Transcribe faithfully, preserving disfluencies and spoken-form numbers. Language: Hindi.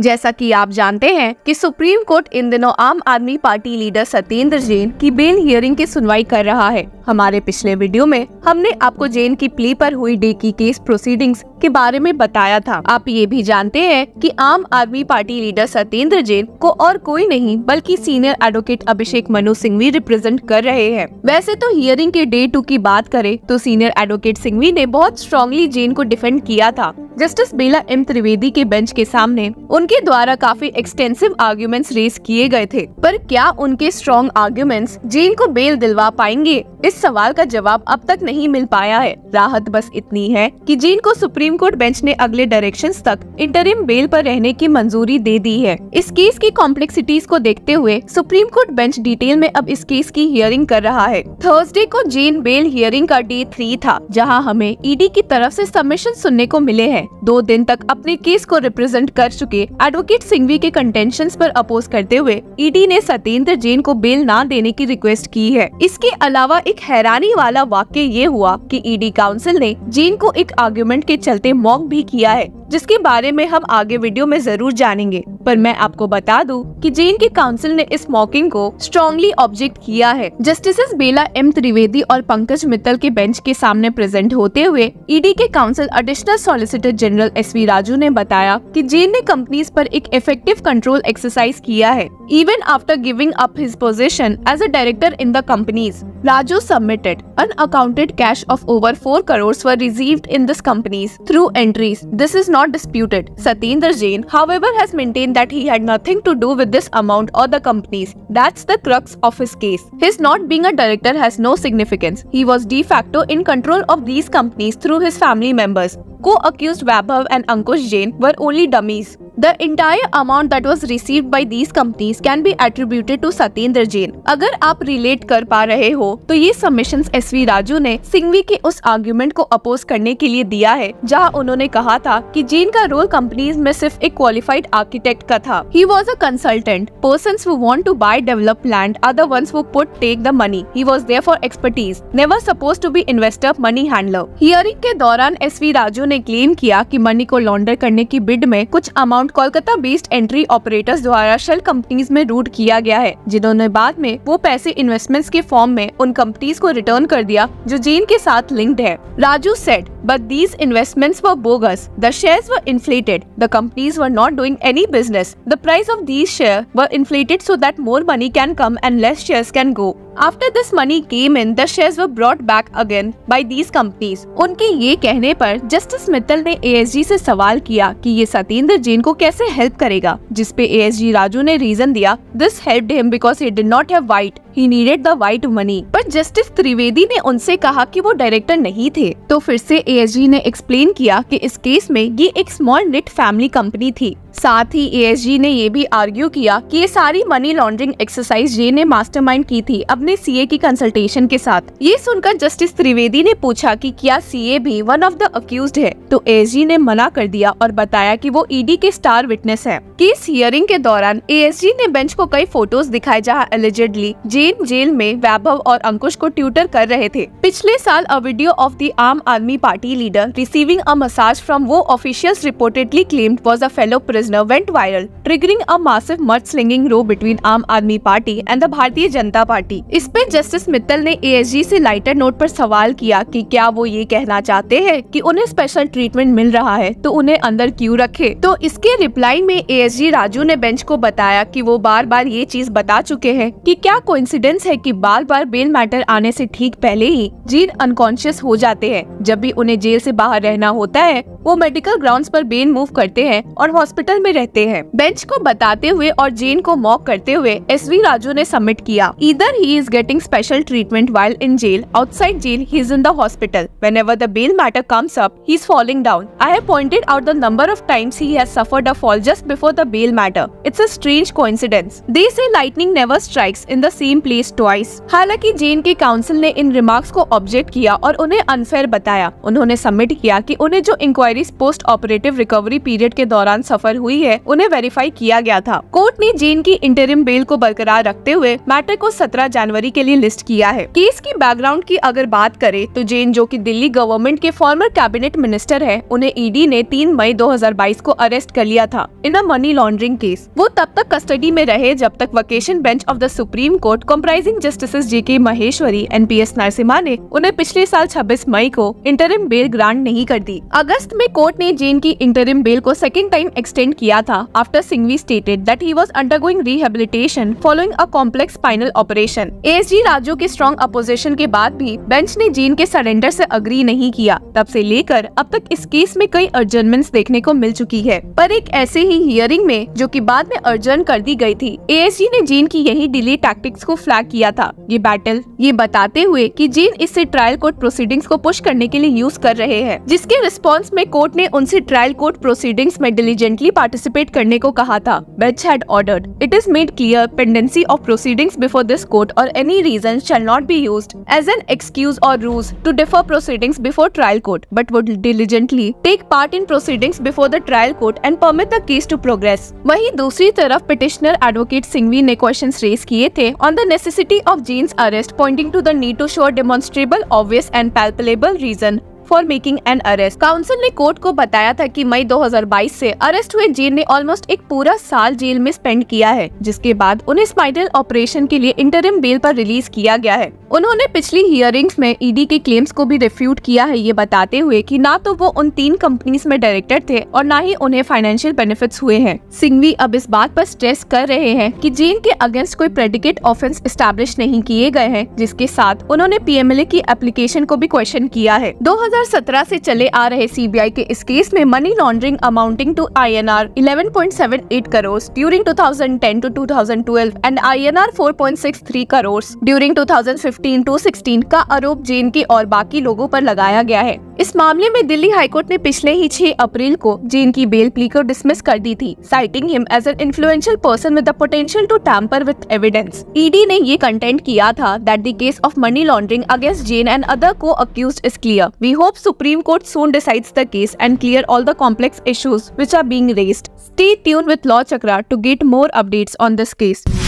जैसा कि आप जानते हैं कि सुप्रीम कोर्ट इन दिनों आम आदमी पार्टी लीडर सत्येंद्र जैन की बेल हियरिंग की सुनवाई कर रहा है। हमारे पिछले वीडियो में हमने आपको जैन की प्ली पर हुई डी की केस प्रोसीडिंग्स के बारे में बताया था। आप ये भी जानते हैं कि आम आदमी पार्टी लीडर सत्येंद्र जैन को और कोई नहीं बल्कि senior advocate Abhishek Manu Singhvi represent कर रहे हैं। वैसे तो हियरिंग के डे टू की बात करे तो सीनियर एडवोकेट सिंघवी ने बहुत स्ट्रांगली जैन को डिफेंड किया था। जस्टिस बेला एम त्रिवेदी के बेंच के सामने उनके द्वारा काफी एक्सटेंसिव आर्ग्यूमेंट्स रेस किए गए थे, पर क्या उनके स्ट्रॉन्ग आर्ग्यूमेंट्स जैन को बेल दिलवा पाएंगे? इस सवाल का जवाब अब तक नहीं मिल पाया है। राहत बस इतनी है कि जैन को सुप्रीम कोर्ट बेंच ने अगले डायरेक्शंस तक इंटरिम बेल पर रहने की मंजूरी दे दी है। इस केस की कॉम्प्लेक्सिटीज को देखते हुए सुप्रीम कोर्ट बेंच डिटेल में अब इस केस की हियरिंग कर रहा है। थर्सडे को जैन बेल हियरिंग का डे थ्री था, जहाँ हमें ईडी की तरफ से सबमिशन सुनने को मिले हैं। दो दिन तक अपने केस को रिप्रेजेंट कर चुके एडवोकेट सिंघवी के कंटेंशंस पर अपोज करते हुए ईडी ने सत्येंद्र जैन को बेल ना देने की रिक्वेस्ट की है। इसके अलावा एक हैरानी वाला वाक्य ये हुआ कि ईडी काउंसिल ने जैन को एक आर्ग्यूमेंट के चलते मॉक भी किया है, जिसके बारे में हम आगे वीडियो में जरूर जानेंगे। पर मैं आपको बता दूं कि जैन के काउंसिल ने इस मॉकिंग को स्ट्रांगली ऑब्जेक्ट किया है। जस्टिसेस बेला एम त्रिवेदी और पंकज मित्तल के बेंच के सामने प्रेजेंट होते हुए ईडी के counsel additional solicitor general S V Raju ने बताया कि जैन ने कंपनीज पर एक इफेक्टिव कंट्रोल एक्सरसाइज किया है even after giving up his position as a director in the companies. Raju submitted unaccounted cash of over four crores were received in this companies through entries. This is not disputed. Satyendra Jain, however, has maintained that he had nothing to do with this amount or the companies. That's the crux of his case. His not being a director has no significance. He was de facto in control of these companies through his family members. Co-accused Vabhav and Ankush Jain were only dummies. The entire amount that was received by these companies can be attributed to Satyendra Jain. अगर आप relate कर पा रहे हो तो ये submissions एसवी राजू ने सिंघवी के उस argument को oppose करने के लिए दिया है, जहां उन्होंने कहा था कि जैन का role companies में सिर्फ एक qualified architect का था। He was a consultant. Persons who want to buy, develop land are the ones who put take the money. He was there for expertise. Never supposed to be investor, money handler. Hearing के दौरान एसवी राजू ने क्लेम किया कि मनी को लॉन्डर करने की बिड में कुछ amount Kolkata based entry operators द्वारा शेल कंपनीज में रूट किया गया है, जिन्होंने बाद में वो पैसे इन्वेस्टमेंट्स के फॉर्म में उन कंपनीज को रिटर्न कर दिया जो जैन के साथ लिंक्ड है। Raju said but these investments were bogus, the shares were inflated, the companies were not doing any business, the price of these share were inflated so that more money can come and less shares can go. After this money came in, the shares were brought back again by these companies. उनके ये कहने पर जस्टिस मित्तल ने एएसजी से सवाल किया कि ये सत्येंद्र जैन को कैसे हेल्प करेगा, जिसपे एएसजी राजू ने रीजन दिया this helped him because he did not have white, he needed the white money. पर जस्टिस त्रिवेदी ने उनसे कहा कि वो डायरेक्टर नहीं थे। तो फिर से एएसजी ने एक्सप्लेन किया कि इस केस में ये एक स्मॉल निट फैमिली कंपनी थी। साथ ही एएसजी ने ये भी आर्ग्यू किया कि ये सारी मनी लॉन्ड्रिंग एक्सरसाइज जैन ने मास्टरमाइंड की थी अपने सीए की कंसल्टेशन के साथ। ये सुनकर जस्टिस त्रिवेदी ने पूछा कि क्या सीए भी वन ऑफ द अक्यूज्ड है, तो एएसजी ने मना कर दिया और बताया कि वो ईडी के स्टार विटनेस है। केस हियरिंग के दौरान एएसजी ने बेंच को कई फोटोज दिखाए जहाँ एलिजेडली जैन जेल में वैभव और अंकुश को ट्यूटर कर रहे थे। पिछले साल a video of the Aam Aadmi party leader receiving a massage from वो officials reportedly claimed was a fellow prisoner went viral, triggering a massive mudslinging row between आम Aadmi party and the Bharatiya Janata party. इस पे जस्टिस मित्तल ने एएसजी से लाइटर नोट पर सवाल किया कि क्या वो ये कहना चाहते हैं कि उन्हें स्पेशल ट्रीटमेंट मिल रहा है तो उन्हें अंदर क्यों रखे। तो इसके रिप्लाई में एएसजी राजू ने बेंच को बताया कि वो बार बार ये चीज बता चुके हैं कि क्या कोइंसिडेंस है कि बार बार बेल मैटर आने से ठीक पहले ही जैन अनकॉन्शियस हो जाते हैं। जब भी उन्हें जेल से बाहर रहना होता है वो मेडिकल ग्राउंड्स पर बेल मूव करते हैं और हॉस्पिटल में रहते हैं। बेंच को बताते हुए और जैन को मॉक करते हुए एसवी राजू ने सबमिट किया either he is getting special treatment while in jail, outside jail he is in the hospital, whenever the bail matter comes up he is falling down. I have pointed out the number of times he has suffered a fall just before the bail matter. It's a strange coincidence. They say lightning never strikes in the same place twice. हालांकि जैन के काउंसिल ने इन रिमार्क्स को ऑब्जेक्ट किया और उन्हें अनफेयर बताया। उन्होंने सबमिट किया कि उन्हें जो inquiry inquiries post operative recovery period के दौरान सफल हुई है उन्हें वेरीफाई किया गया था। कोर्ट ने जैन की इंटरिम बेल को बरकरार रखते हुए मैटर को सत्रह जनवरी के लिए लिस्ट किया है। केस की बैकग्राउंड की अगर बात करें तो जैन, जो कि दिल्ली गवर्नमेंट के फॉर्मर कैबिनेट मिनिस्टर है, उन्हें ईडी ने तीन मई दो हजार बाईस को अरेस्ट कर लिया था in a money laundering case. वो तब तक कस्टडी में रहे जब तक vacation bench of the supreme court comprising justices J Maheshwari and P S Narasimha ने उन्हें पिछले साल छब्बीस मई को इंटरिम बेल ग्रांट नहीं कर दी। अगस्त में कोर्ट ने जैन की इंटरिम बेल को सेकेंड टाइम एक्सटेंड किया था after Singhvi stated that he was undergoing rehabilitation following a complex spinal operation. S V Raju के स्ट्रॉन्ग अपोजिशन के बाद भी बेंच ने जैन के सरेंडर से अग्री नहीं किया। तब से लेकर अब तक इस केस में कई अर्जनमेंट्स देखने को मिल चुकी है, पर एक ऐसे ही हियरिंग में जो कि बाद में अर्जन कर दी गई थी, एएसजी ने जैन की यही डिले टैक्टिक्स को फ्लैग किया था। ये बैटल ये बताते हुए कि जैन इससे ट्रायल कोर्ट प्रोसीडिंग्स को पुश करने के लिए यूज कर रहे हैं, जिसके रिस्पांस में कोर्ट ने उनसे ट्रायल कोर्ट प्रोसीडिंग्स में डिलीजेंटली पार्टिसिपेट करने को कहा था। Bench had ordered it is made clear pendency of proceedings before this court और any reason shall not be used as an excuse और ruse to defer proceedings before trial court but would diligently take part in proceedings before the trial court and permit the case to progress. वहीं दूसरी तरफ पिटिशनर एडवोकेट सिंघवी ने क्वेश्चंस रेज किए थे on the necessity of Jain's arrest, pointing to the need to show demonstrable obvious and palpable reason for making an arrest. Counsel ने कोर्ट को बताया था कि मई दो हजार बाईस से अरेस्ट हुए जैन ने ऑलमोस्ट एक पूरा साल जेल में स्पेंड किया है, जिसके बाद उन्हें स्पाइनल ऑपरेशन के लिए इंटरिम बेल पर रिलीज किया गया है। उन्होंने पिछली हियरिंग्स में ईडी के क्लेम्स को भी रिफ्यूट किया है, ये बताते हुए कि ना तो वो उन तीन कंपनीज में डायरेक्टर थे और ना ही उन्हें फाइनेंशियल बेनिफिट्स हुए हैं। सिंघवी अब इस बात पर स्ट्रेस कर रहे हैं कि जैन के अगेंस्ट कोई प्रेडिकेट ऑफेंस एस्टेब्लिश नहीं किए गए हैं, जिसके साथ उन्होंने पी एम एल ए की एप्लीकेशन को भी क्वेश्चन किया है। दो हजार सत्रह से चले आ रहे सी बी आई के इस केस में money laundering amounting to I N R eleven point seven eight crore during two thousand ten to two thousand twelve and I N R four point six three crore during two thousand fifteen to sixteen का आरोप जैन के और बाकी लोगों पर लगाया गया है। इस मामले में दिल्ली हाईकोर्ट ने पिछले ही छह अप्रैल को जैन की बेल प्ली को डिसमिस कर दी थी, citing him as an influential person with the potential to tamper with evidence. ED ने ये कंटेंट किया था that the case of money laundering against Jain and other co accused is clear. We hope Supreme Court soon decides the case and clear all the complex issues which are being raised. Stay tuned with Law Chakra to get more updates on this case.